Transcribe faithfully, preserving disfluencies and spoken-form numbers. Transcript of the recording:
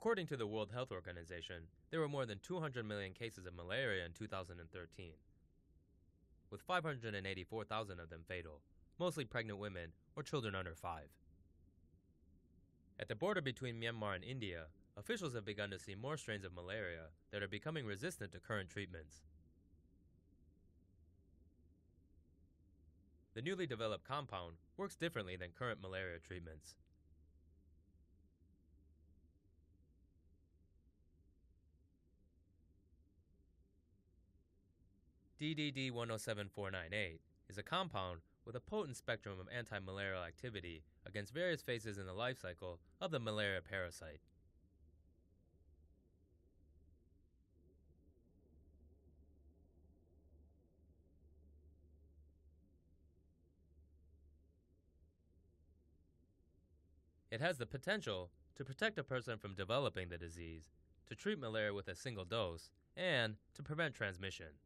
According to the World Health Organization, there were more than two hundred million cases of malaria in two thousand thirteen, with five hundred eighty-four thousand of them fatal, mostly pregnant women or children under five. At the border between Myanmar and India, officials have begun to see more strains of malaria that are becoming resistant to current treatments. The newly developed compound works differently than current malaria treatments. D D D one oh seven four nine eight is a compound with a potent spectrum of anti-malarial activity against various phases in the life cycle of the malaria parasite. It has the potential to protect a person from developing the disease, to treat malaria with a single dose, and to prevent transmission.